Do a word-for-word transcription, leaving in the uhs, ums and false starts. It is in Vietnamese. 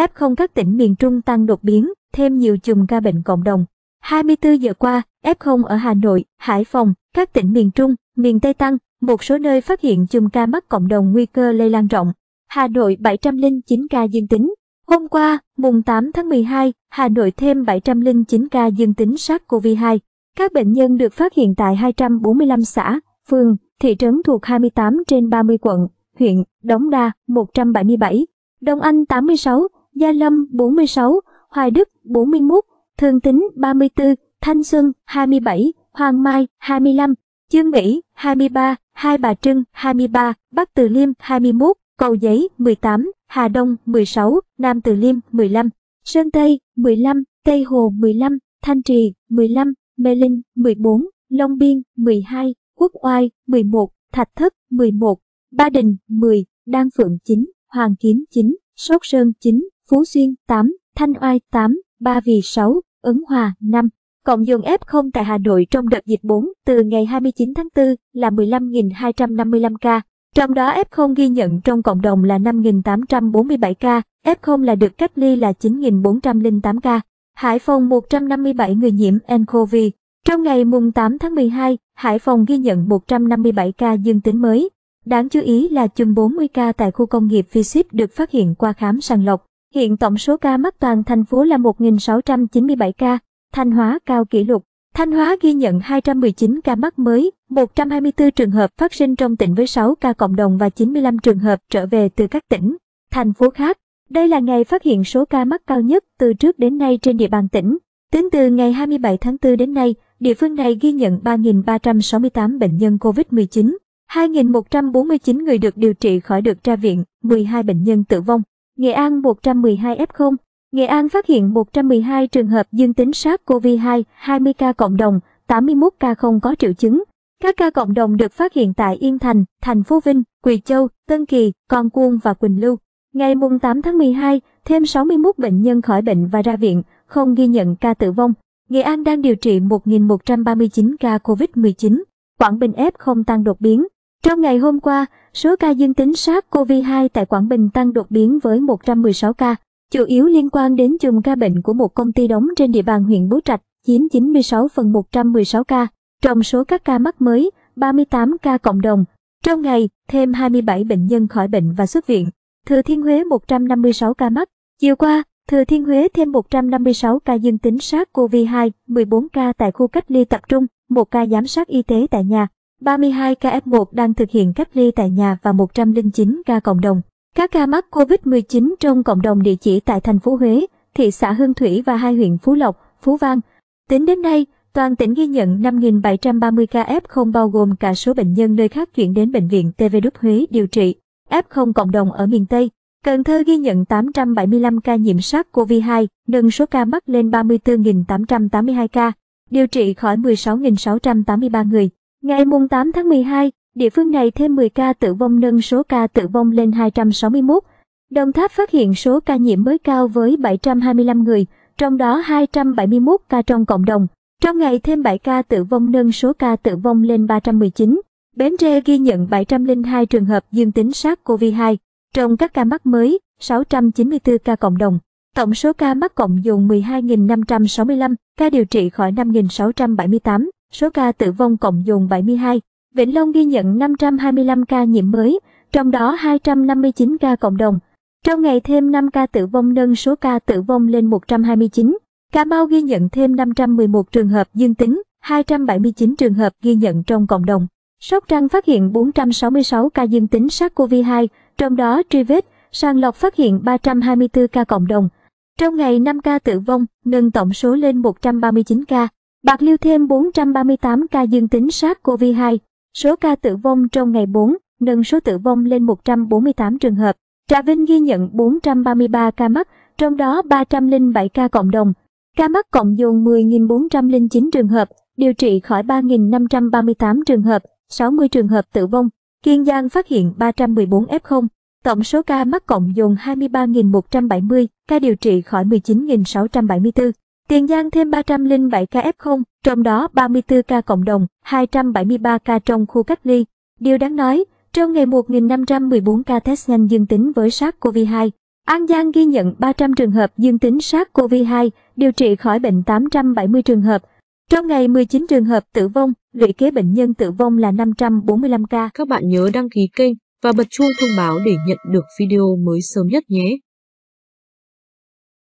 ép không các tỉnh miền Trung tăng đột biến, thêm nhiều chùm ca bệnh cộng đồng. hai mươi tư giờ qua, ép không ở Hà Nội, Hải Phòng, các tỉnh miền Trung, miền Tây tăng, một số nơi phát hiện chùm ca mắc cộng đồng nguy cơ lây lan rộng. Hà Nội bảy trăm lẻ chín ca dương tính. Hôm qua, mùng tám tháng mười hai, Hà Nội thêm bảy trăm lẻ chín ca dương tính SARS-xê o vê hai. Các bệnh nhân được phát hiện tại hai trăm bốn mươi lăm xã, phường, thị trấn thuộc hai mươi tám trên ba mươi quận, huyện, Đống Đa một trăm bảy mươi bảy, Đông Anh tám mươi sáu, Gia Lâm bốn mươi sáu, Hoài Đức bốn mươi mốt, Thường Tín ba mươi tư, Thanh Xuân hai mươi bảy, Hoàng Mai hai mươi lăm, Chương Mỹ hai mươi ba, Hai Bà Trưng hai mươi ba, Bắc Từ Liêm hai mươi mốt, Cầu Giấy mười tám, Hà Đông mười sáu, Nam Từ Liêm mười lăm, Sơn Tây mười lăm, Tây Hồ mười lăm, Thanh Trì mười lăm, Mê Linh mười bốn, Long Biên mười hai, Quốc Oai mười một, Thạch Thất mười một, Ba Đình mười, Đan Phượng chín, Hoàng Kiếm chín, Sóc Sơn chín, Phú Xuyên tám, Thanh Oai tám, Ba Vì sáu, Ứng Hòa năm. Cộng dồn ép không tại Hà Nội trong đợt dịch bốn từ ngày hai mươi chín tháng tư là mười lăm nghìn hai trăm năm mươi lăm ca. Trong đó ép không ghi nhận trong cộng đồng là năm nghìn tám trăm bốn mươi bảy ca, ép không là được cách ly là chín nghìn bốn trăm lẻ tám ca. Hải Phòng một trăm năm mươi bảy người nhiễm nCoV. Trong ngày mùng tám tháng mười hai, Hải Phòng ghi nhận một trăm năm mươi bảy ca dương tính mới. Đáng chú ý là chùm bốn mươi ca tại khu công nghiệp vê ét i pê được phát hiện qua khám sàng lọc. Hiện tổng số ca mắc toàn thành phố là một nghìn sáu trăm chín mươi bảy ca. Thanh Hóa cao kỷ lục. Thanh Hóa ghi nhận hai trăm mười chín ca mắc mới, một trăm hai mươi tư trường hợp phát sinh trong tỉnh với sáu ca cộng đồng và chín mươi lăm trường hợp trở về từ các tỉnh, thành phố khác. Đây là ngày phát hiện số ca mắc cao nhất từ trước đến nay trên địa bàn tỉnh. Tính từ ngày hai mươi bảy tháng tư đến nay, địa phương này ghi nhận ba nghìn ba trăm sáu mươi tám bệnh nhân Covid mười chín, hai nghìn một trăm bốn mươi chín người được điều trị khỏi được ra viện, mười hai bệnh nhân tử vong. Nghệ An một trăm mười hai ép không. Nghệ An phát hiện một trăm mười hai trường hợp dương tính SARS-xê o vê hai, hai mươi ca cộng đồng, tám mươi mốt ca không có triệu chứng. Các ca cộng đồng được phát hiện tại Yên Thành, thành phố Vinh, Quỳ Châu, Tân Kỳ, Con Cuông và Quỳnh Lưu. Ngày tám tháng mười hai, thêm sáu mươi mốt bệnh nhân khỏi bệnh và ra viện, không ghi nhận ca tử vong. Nghệ An đang điều trị một nghìn một trăm ba mươi chín ca Covid mười chín. Quảng Bình ép không tăng đột biến. Trong ngày hôm qua, số ca dương tính SARS-xê o vê hai tại Quảng Bình tăng đột biến với một trăm mười sáu ca, chủ yếu liên quan đến chùm ca bệnh của một công ty đóng trên địa bàn huyện Bố Trạch, chiếm chín mươi sáu phần trăm một trăm mười sáu ca. Trong số các ca mắc mới, ba mươi tám ca cộng đồng. Trong ngày, thêm hai mươi bảy bệnh nhân khỏi bệnh và xuất viện. Thừa Thiên Huế một trăm năm mươi sáu ca mắc. Chiều qua, Thừa Thiên Huế thêm một trăm năm mươi sáu ca dương tính SARS-xê o vê hai, mười bốn ca tại khu cách ly tập trung, một ca giám sát y tế tại nhà, ba mươi hai ca ép một đang thực hiện cách ly tại nhà và một trăm lẻ chín ca cộng đồng. Các ca mắc Covid mười chín trong cộng đồng địa chỉ tại thành phố Huế, thị xã Hương Thủy và hai huyện Phú Lộc, Phú Vang. Tính đến nay, toàn tỉnh ghi nhận năm nghìn bảy trăm ba mươi ca ép không bao gồm cả số bệnh nhân nơi khác chuyển đến bệnh viện tê vê vê Huế điều trị. ép không cộng đồng ở miền Tây, Cần Thơ ghi nhận tám trăm bảy mươi lăm ca nhiễm SARS-xê o vê hai, nâng số ca mắc lên ba mươi tư nghìn tám trăm tám mươi hai ca, điều trị khỏi mười sáu nghìn sáu trăm tám mươi ba người. Ngày tám tháng mười hai, địa phương này thêm mười ca tử vong nâng số ca tử vong lên hai trăm sáu mươi mốt. Đồng Tháp phát hiện số ca nhiễm mới cao với bảy trăm hai mươi lăm người, trong đó hai trăm bảy mươi mốt ca trong cộng đồng. Trong ngày thêm bảy ca tử vong nâng số ca tử vong lên ba trăm mười chín. Bến Tre ghi nhận bảy trăm lẻ hai trường hợp dương tính SARS-xê o vê hai. Trong các ca mắc mới, sáu trăm chín mươi tư ca cộng đồng. Tổng số ca mắc cộng dồn mười hai nghìn năm trăm sáu mươi lăm, ca điều trị khỏi năm nghìn sáu trăm bảy mươi tám, số ca tử vong cộng dồn bảy mươi hai. Vĩnh Long ghi nhận năm trăm hai mươi lăm ca nhiễm mới, trong đó hai trăm năm mươi chín ca cộng đồng. Trong ngày thêm năm ca tử vong nâng số ca tử vong lên một trăm hai mươi chín. Cà Mau ghi nhận thêm năm trăm mười một trường hợp dương tính, hai trăm bảy mươi chín trường hợp ghi nhận trong cộng đồng. Sóc Trăng phát hiện bốn trăm sáu mươi sáu ca dương tính SARS-xê o vê hai, trong đó truy vết, sàng lọc phát hiện ba trăm hai mươi tư ca cộng đồng. Trong ngày năm ca tử vong, nâng tổng số lên một trăm ba mươi chín ca. Bạc Liêu thêm bốn trăm ba mươi tám ca dương tính SARS-xê o vê hai. Số ca tử vong trong ngày bốn, nâng số tử vong lên một trăm bốn mươi tám trường hợp. Trà Vinh ghi nhận bốn trăm ba mươi ba ca mắc, trong đó ba trăm lẻ bảy ca cộng đồng. Ca mắc cộng dồn mười nghìn bốn trăm lẻ chín trường hợp, điều trị khỏi ba nghìn năm trăm ba mươi tám trường hợp, sáu mươi trường hợp tử vong. Kiên Giang phát hiện ba trăm mười bốn ép không. Tổng số ca mắc cộng dồn hai mươi ba nghìn một trăm bảy mươi, ca điều trị khỏi mười chín nghìn sáu trăm bảy mươi tư. Tiền Giang thêm ba trăm lẻ bảy ca ép không, trong đó ba mươi tư ca cộng đồng, hai trăm bảy mươi ba ca trong khu cách ly. Điều đáng nói, trong ngày một nghìn năm trăm mười bốn ca test nhanh dương tính với SARS-xê o vê hai, An Giang ghi nhận ba trăm trường hợp dương tính SARS-xê o vê hai, điều trị khỏi bệnh tám trăm bảy mươi trường hợp. Trong ngày mười chín trường hợp tử vong, lũy kế bệnh nhân tử vong là năm trăm bốn mươi lăm ca. Các bạn nhớ đăng ký kênh và bật chuông thông báo để nhận được video mới sớm nhất nhé.